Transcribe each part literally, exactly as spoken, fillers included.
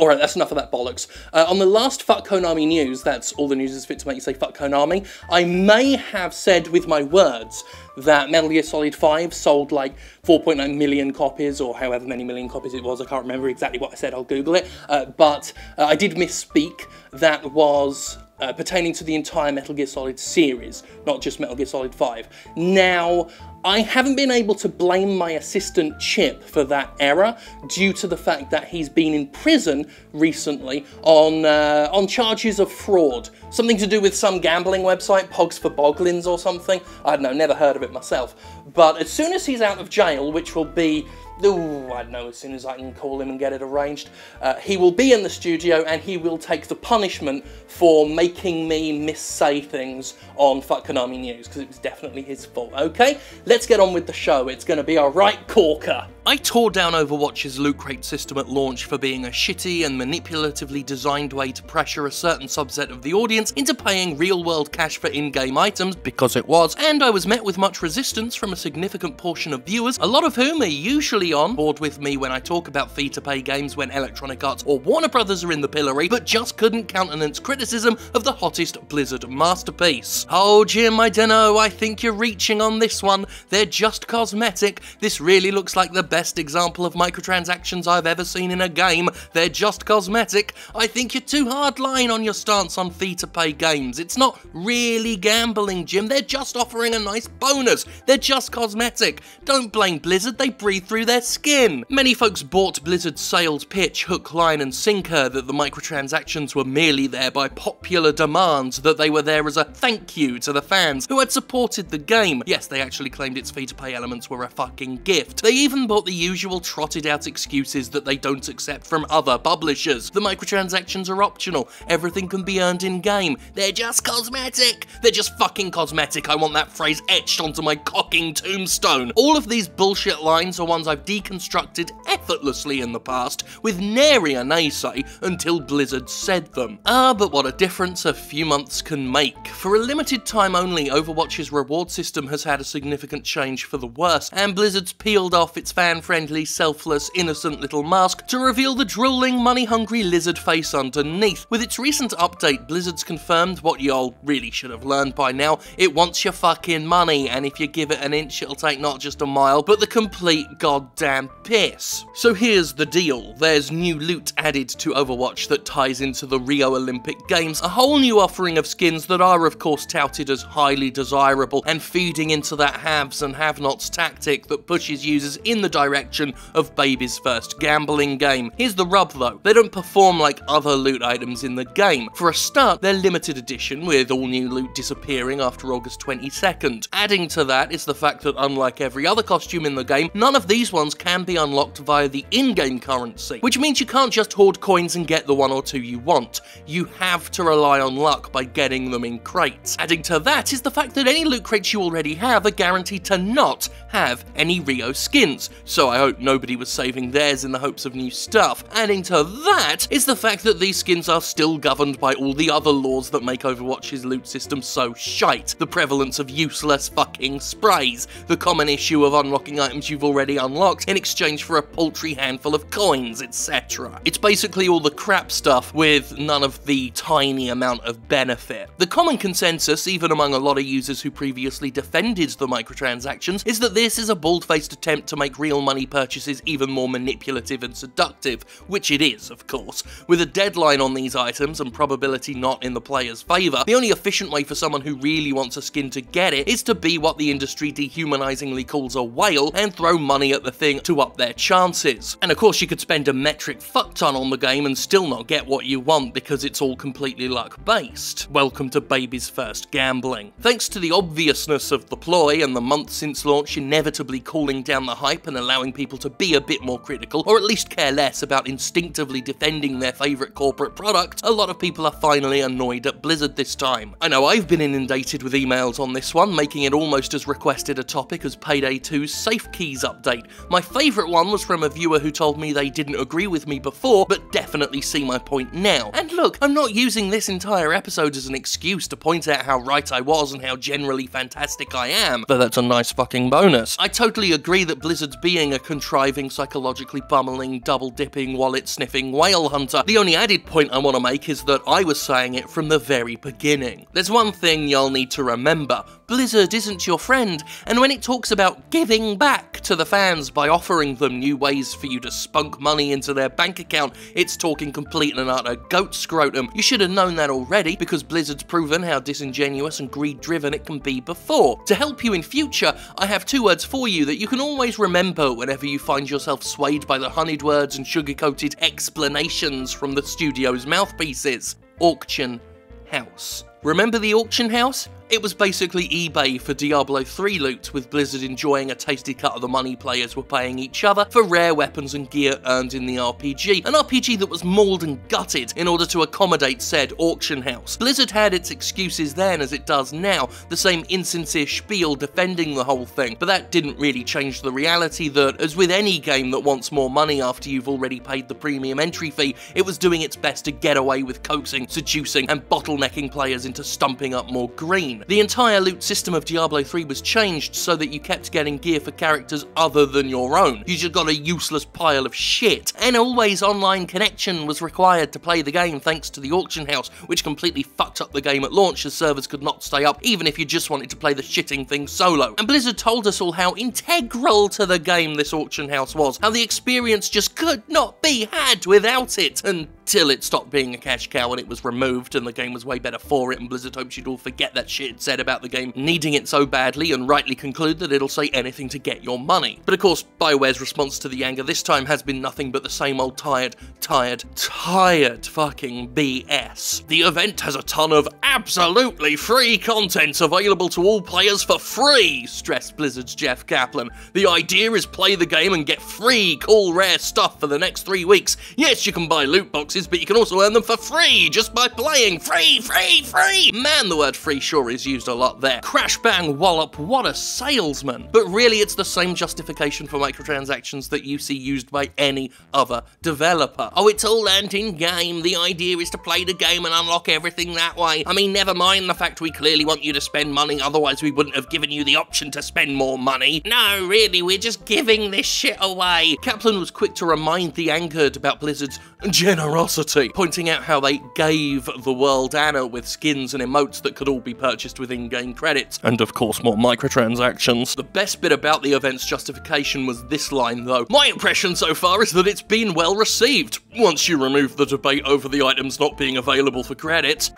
Alright, that's enough of that bollocks. Uh, on the last Fuck Konami news, that's all the news is fit to make you say Fuck Konami, I may have said with my words that Metal Gear Solid five sold like four point nine million copies, or however many million copies it was, I can't remember exactly what I said, I'll Google it, uh, but uh, I did misspeak. That was uh, pertaining to the entire Metal Gear Solid series, not just Metal Gear Solid five. Now, I haven't been able to blame my assistant Chip for that error due to the fact that he's been in prison recently on uh, on charges of fraud. Something to do with some gambling website, Pogs for Boglins or something. I don't know, never heard of it myself. But as soon as he's out of jail, which will be, ooh, I don't know, as soon as I can call him and get it arranged, uh, he will be in the studio and he will take the punishment for making me missay things on Fuck Konami News, because it was definitely his fault, okay? Let's get on with the show, it's going to be a right corker. I tore down Overwatch's Loot Crate system at launch for being a shitty and manipulatively designed way to pressure a certain subset of the audience into paying real-world cash for in-game items, because it was, and I was met with much resistance from a significant portion of viewers, a lot of whom are usually on board with me when I talk about fee-to-pay games when Electronic Arts or Warner Brothers are in the pillory, but just couldn't countenance criticism of the hottest Blizzard masterpiece. Oh Jim, I dunno, I think you're reaching on this one. They're just cosmetic. This really looks like the best example of microtransactions I've ever seen in a game. They're just cosmetic. I think you're too hardline on your stance on fee-to-pay games. It's not really gambling, Jim. They're just offering a nice bonus. They're just cosmetic. Don't blame Blizzard, they breathe through their skin. Many folks bought Blizzard's sales pitch, hook, line and sinker, that the microtransactions were merely there by popular demand, that they were there as a thank you to the fans who had supported the game. Yes, they actually claimed its fee-to-pay elements were a fucking gift. They even bought the usual trotted out excuses that they don't accept from other publishers. The microtransactions are optional, everything can be earned in-game. They're just cosmetic! They're just fucking cosmetic, I want that phrase etched onto my cocking tombstone. All of these bullshit lines are ones I've deconstructed effortlessly in the past, with nary a naysay until Blizzard said them. Ah, but what a difference a few months can make. For a limited time only, Overwatch's reward system has had a significant change for the worse, and Blizzard's peeled off its fan-friendly, selfless, innocent little mask to reveal the drooling, money-hungry lizard face underneath. With its recent update, Blizzard's confirmed what y'all really should have learned by now. It wants your fucking money, and if you give it an inch, it'll take not just a mile, but the complete goddamn piss. So here's the deal. There's new loot added to Overwatch that ties into the Rio Olympic Games, a whole new offering of skins that are of course touted as highly desirable, and feeding into that haves and have-nots tactic that pushes users in the direction of baby's first gambling game. Here's the rub though, they don't perform like other loot items in the game. For a start, they're limited edition, with all new loot disappearing after August twenty-second. Adding to that is the fact that unlike every other costume in the game, none of these ones can be unlocked via the in-game currency, which means you can't just hoard coins and get the one or two you want. You have to rely on luck by getting them in crates. Adding to that is the fact that any loot crates you already have are guaranteed to not have any Rio skins, so I hope nobody was saving theirs in the hopes of new stuff. Adding to that is the fact that these skins are still governed by all the other laws that make Overwatch's loot system so shite. The prevalence of useless fucking sprays, the common issue of unlocking items you've already unlocked in exchange for a paltry handful of coins, et cetera. It's basically all the crap stuff with none of the tiny amount of benefit. The common consensus, even among a lot of users who previously defended the microtransactions, is that this is a bald-faced attempt to make real money purchases even more manipulative and seductive, which it is, of course. With a deadline on these items and probability not in the player's favour, the only efficient way for someone who really wants a skin to get it is to be what the industry dehumanizingly calls a whale and throw money at the thing to up their chances. And of course you could spend a metric fuckton on the game and still not get what you want because it's all completely luck-based. Welcome to baby's first gambling. Thanks to the obviousness of the ploy and the month since launch inevitably cooling down the hype and allowing people to be a bit more critical, or at least care less about instinctively defending their favourite corporate product, a lot of people are finally annoyed at Blizzard this time. I know I've been inundated with emails on this one, making it almost as requested a topic as Payday two's Safe Keys update. My favourite one was from a viewer who told me they didn't agree with me before, but definitely see my point now. And look, I'm not using this entire episode as an excuse to point out how right I was and how generally fantastic I am, though that's a nice fucking bonus. I totally agree that Blizzard's being being a contriving, psychologically pummeling, double-dipping, wallet-sniffing whale hunter. The only added point I want to make is that I was saying it from the very beginning. There's one thing y'all need to remember. Blizzard isn't your friend, and when it talks about giving back to the fans by offering them new ways for you to spunk money into their bank account, it's talking complete and utter goat scrotum. You should have known that already, because Blizzard's proven how disingenuous and greed-driven it can be before. To help you in future, I have two words for you that you can always remember whenever you find yourself swayed by the honeyed words and sugar-coated explanations from the studio's mouthpieces. Auction House. Remember the Auction House? It was basically eBay for Diablo three loot, with Blizzard enjoying a tasty cut of the money players were paying each other for rare weapons and gear earned in the R P G, an R P G that was mauled and gutted in order to accommodate said auction house. Blizzard had its excuses then as it does now, the same insincere spiel defending the whole thing, but that didn't really change the reality that, as with any game that wants more money after you've already paid the premium entry fee, it was doing its best to get away with coaxing, seducing, and bottlenecking players into to stumping up more green. The entire loot system of Diablo three was changed so that you kept getting gear for characters other than your own. You just got a useless pile of shit. An always online connection was required to play the game thanks to the auction house, which completely fucked up the game at launch as servers could not stay up even if you just wanted to play the shitting thing solo. And Blizzard told us all how integral to the game this auction house was, how the experience just could not be had without it, until it stopped being a cash cow and it was removed and the game was way better for it. And Blizzard hopes you'd all forget that shit it said about the game needing it so badly and rightly conclude that it'll say anything to get your money. But of course, BioWare's response to the anger this time has been nothing but the same old tired, tired, tired fucking B S. The event has a ton of absolutely free content available to all players for free, stressed Blizzard's Jeff Kaplan. The idea is play the game and get free cool rare stuff for the next three weeks. Yes, you can buy loot boxes, but you can also earn them for free just by playing. Free, free, free! Man, the word free sure is used a lot there. Crash, bang, wallop, what a salesman. But really, it's the same justification for microtransactions that you see used by any other developer. Oh, it's all earned in-game. The idea is to play the game and unlock everything that way. I mean, never mind the fact we clearly want you to spend money, otherwise we wouldn't have given you the option to spend more money. No, really, we're just giving this shit away. Kaplan was quick to remind the angered about Blizzard's generosity, pointing out how they gave the world Anna with skins and emotes that could all be purchased with in-game credits, and of course more microtransactions. The best bit about the event's justification was this line though. My impression so far is that it's been well received, once you remove the debate over the items not being available for credits.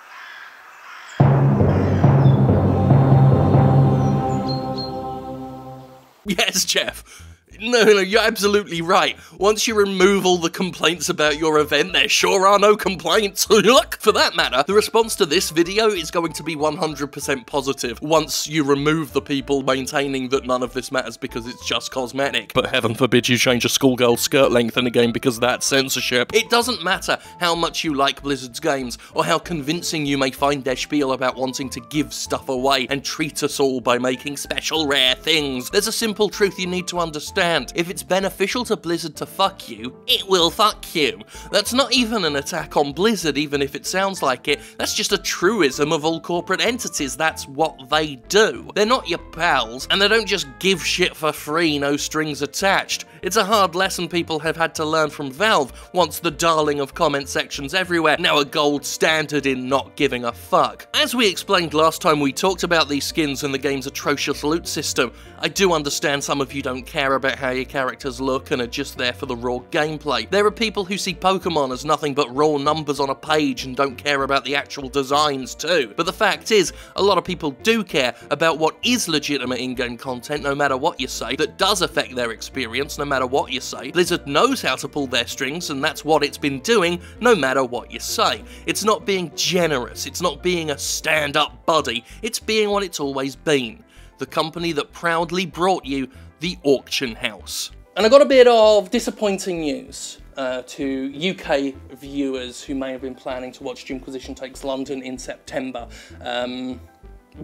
Yes, Jeff. No, no, you're absolutely right. Once you remove all the complaints about your event, there sure are no complaints. Look, for that matter, the response to this video is going to be one hundred percent positive once you remove the people maintaining that none of this matters because it's just cosmetic. But heaven forbid you change a schoolgirl's skirt length in a game because that's censorship. It doesn't matter how much you like Blizzard's games or how convincing you may find their spiel about wanting to give stuff away and treat us all by making special rare things. There's a simple truth you need to understand. If it's beneficial to Blizzard to fuck you, it will fuck you. That's not even an attack on Blizzard, even if it sounds like it. That's just a truism of all corporate entities. That's what they do. They're not your pals, and they don't just give shit for free, no strings attached. It's a hard lesson people have had to learn from Valve, once the darling of comment sections everywhere, now a gold standard in not giving a fuck. As we explained last time we talked about these skins and the game's atrocious loot system, I do understand some of you don't care about how your characters look and are just there for the raw gameplay. There are people who see Pokemon as nothing but raw numbers on a page and don't care about the actual designs too. But the fact is, a lot of people do care about what is legitimate in-game content, no matter what you say, that does affect their experience, no matter what you say. Blizzard knows how to pull their strings, and that's what it's been doing, no matter what you say. It's not being generous, it's not being a stand-up buddy, it's being what it's always been. The company that proudly brought you the auction house. And I got a bit of disappointing news uh, to U K viewers who may have been planning to watch Jimquisition Takes London in September. Um,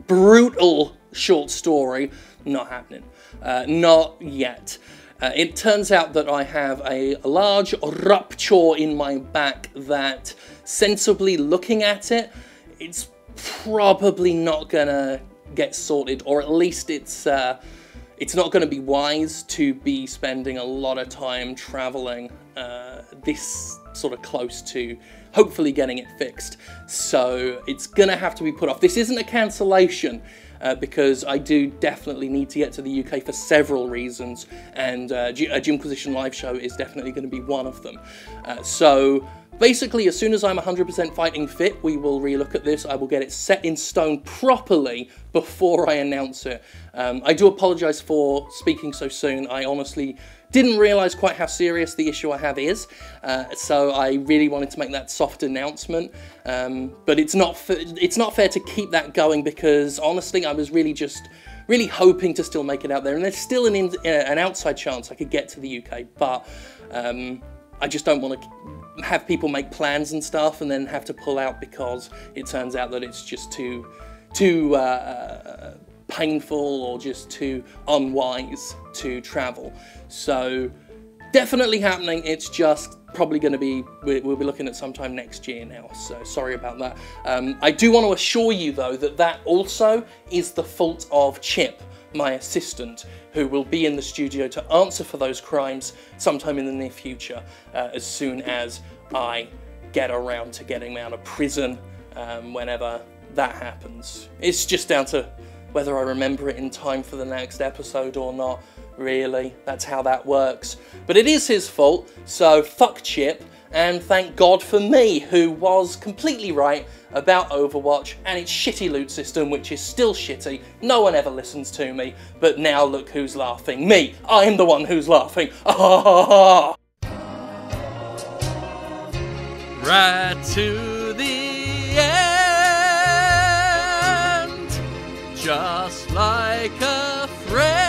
brutal short story, not happening. Uh, not yet. Uh, it turns out that I have a large rupture in my back that, sensibly looking at it, it's probably not gonna get sorted, or at least it's, uh, it's not going to be wise to be spending a lot of time traveling uh, this sort of close to hopefully getting it fixed. So it's going to have to be put off. This isn't a cancellation uh, because I do definitely need to get to the U K for several reasons, and uh, a Jimquisition live show is definitely going to be one of them. Uh, so basically, as soon as I'm one hundred percent fighting fit, we will relook at this. I will get it set in stone properly before I announce it. Um, I do apologise for speaking so soon. I honestly didn't realise quite how serious the issue I have is, uh, so I really wanted to make that soft announcement. Um, but it's not it's not fair to keep that going, because honestly, I was really just really hoping to still make it out there, and there's still an in an outside chance I could get to the U K, but um, I just don't want to have people make plans and stuff and then have to pull out because it turns out that it's just too too. Uh, painful or just too unwise to travel. So definitely happening, it's just probably going to be, we'll be looking at sometime next year now, so sorry about that. Um, I do want to assure you though that that also is the fault of Chip, my assistant, who will be in the studio to answer for those crimes sometime in the near future, uh, as soon as I get around to getting him out of prison, um, whenever that happens. It's just down to whether I remember it in time for the next episode or not, really. That's how that works. But it is his fault, so fuck Chip, and thank God for me, who was completely right about Overwatch and its shitty loot system, which is still shitty. No one ever listens to me, but now look who's laughing. Me! I am the one who's laughing. Ah! Right to the end. Just like a friend.